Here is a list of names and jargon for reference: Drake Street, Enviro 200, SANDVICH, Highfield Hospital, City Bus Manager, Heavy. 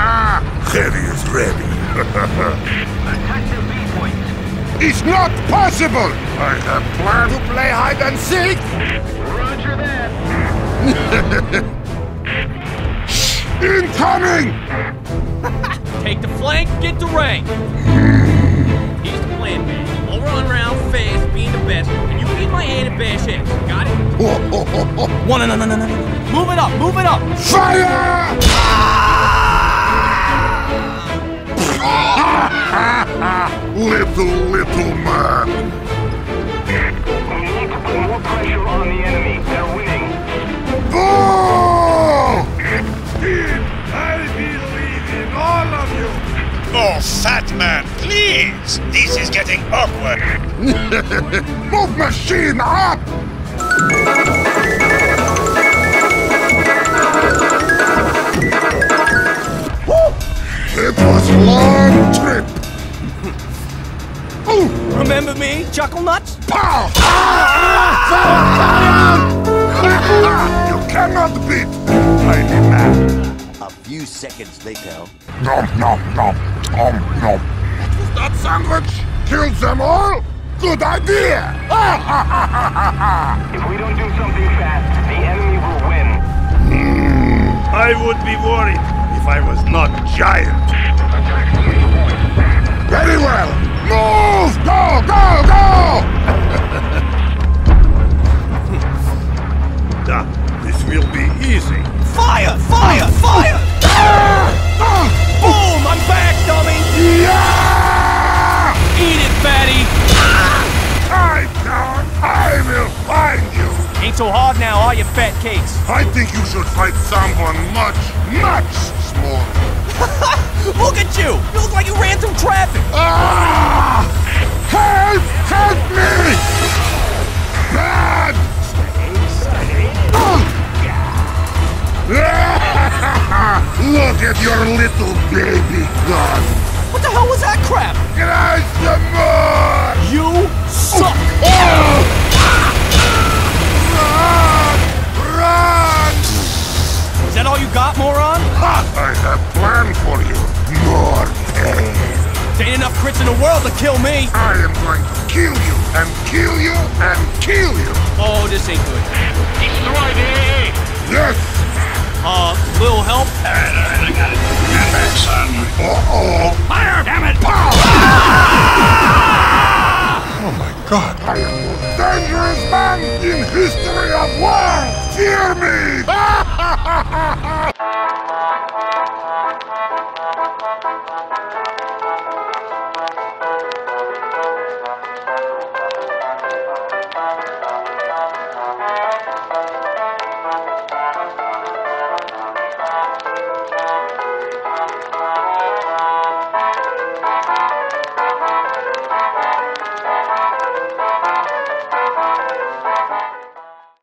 Heavy is ready. Attack the waypoint. It's not possible! I have planned to play hide and seek! Roger that! Incoming! Take the flank, get the rank! Here's the plan, man. Lower on round, fast, being the best, and you beat my hand and bash ass. Got it? No. Move it up! Move it up! Fire! Little man! We need to put more pressure on the enemy. They're winning. Oh! Team, I believe in all of you! Oh, fat man, please! This is getting awkward. Move machine up! It was a long trip. Oh. Remember me, Chuckle Nuts? Pow! You cannot beat Lady Man. A few seconds later. Nom nom nom nom nom. What was that sandwich? Kill them all? Good idea! If we don't do something fast, the enemy will win. I would be worried. If I was not giant. Very well. Move! Go! Go! Go! This will be easy. Fire! Fire! Fire! Boom! I'm back, dummy! Yeah! Eat it, fatty! I can't. I will find you. Ain't so hard now, are you, fat cakes? I think you should fight someone much. Look at you! You look like you ran through traffic! Ah! Help! Help me! Bad! Look at your little baby gun! What the hell was that crap? Get some more! You suck! Run! Is that all you got, moron? I have planned for you, more pain. There ain't enough crits in the world to kill me. I am going to kill you, and kill you, and kill you. Oh, this ain't good. Destroy me! Yes! Little help? Alright, I got it. Get back, son. Fire! Damn it! Pow! Oh my god. I am the most dangerous man in history of war! Fear me!